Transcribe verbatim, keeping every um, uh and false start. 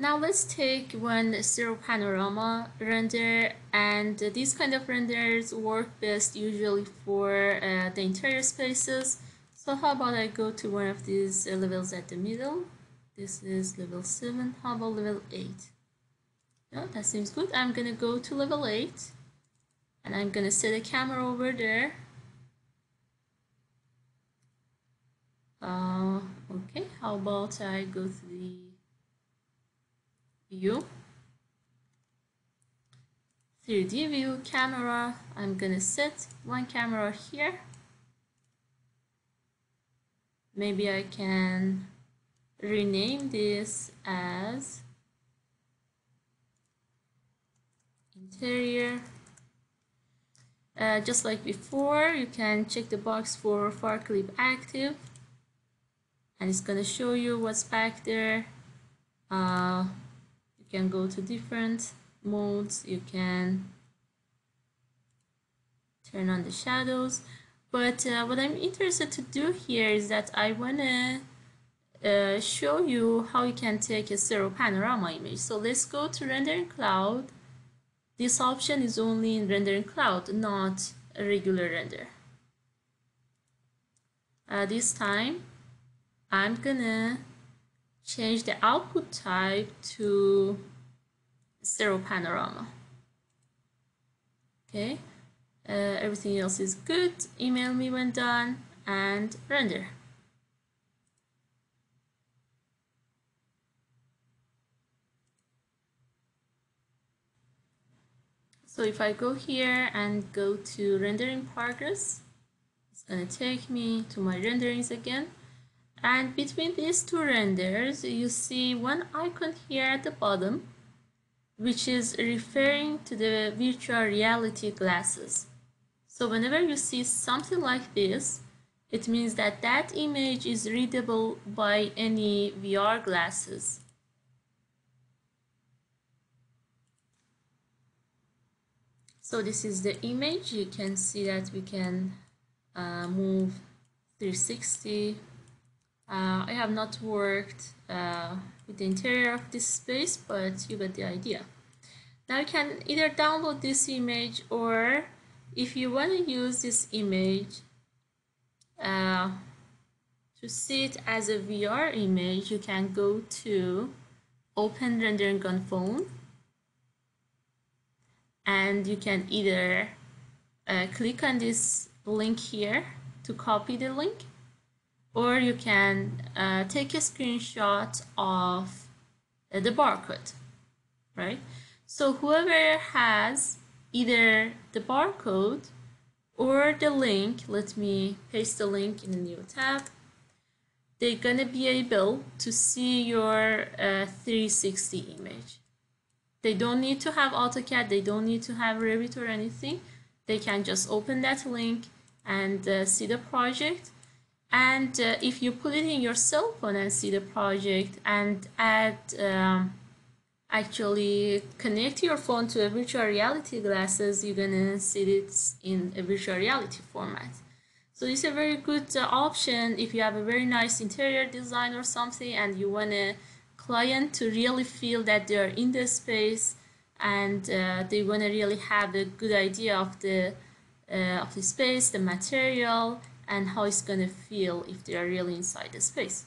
Now let's take one Stereo Panorama render, and these kind of renders work best usually for uh, the interior spaces. So how about I go to one of these uh, levels at the middle? This is level seven. How about level eight? Yeah, that seems good. I'm gonna go to level eight, and I'm gonna set a camera over there. Uh, okay. How about I go to the view, three D view, camera. I'm gonna set one camera here. Maybe I can rename this as interior. Uh, just like before, you can check the box for Far Clip Active, and it's gonna show you what's back there. Uh, You can go to different modes, you can turn on the shadows, but uh, what I'm interested to do here is that I want to uh, show you how you can take a stereo panorama image. So let's go to Render in Cloud. This option is only in Render in Cloud, not a regular render. Uh, this time I'm gonna change the output type to Stereo Panorama. Okay, uh, everything else is good. Email me when done and render. So if I go here and go to Render in Progress, it's gonna take me to my renderings again. And between these two renders, you see one icon here at the bottom, which is referring to the virtual reality glasses. So whenever you see something like this, it means that that image is readable by any V R glasses. So this is the image. You can see that we can uh, move three sixty. Uh, I have not worked uh, with the interior of this space, but you got the idea. Now you can either download this image, or if you want to use this image uh, to see it as a V R image, you can go to Open Rendering on Phone, and you can either uh, click on this link here to copy the link, or you can uh, take a screenshot of uh, the barcode, right? So whoever has either the barcode or the link, let me paste the link in a new tab, they're gonna be able to see your uh, three sixty image. They don't need to have AutoCAD, they don't need to have Revit or anything. They can just open that link and uh, see the project. And uh, if you put it in your cell phone and see the project, and add um, actually connect your phone to a virtual reality glasses, you're gonna see it in a virtual reality format. So it's a very good uh, option if you have a very nice interior design or something, and you want a client to really feel that they are in the space, and uh, they want to really have a good idea of the uh, of the space, the material, and how it's going to feel if they are really inside the space.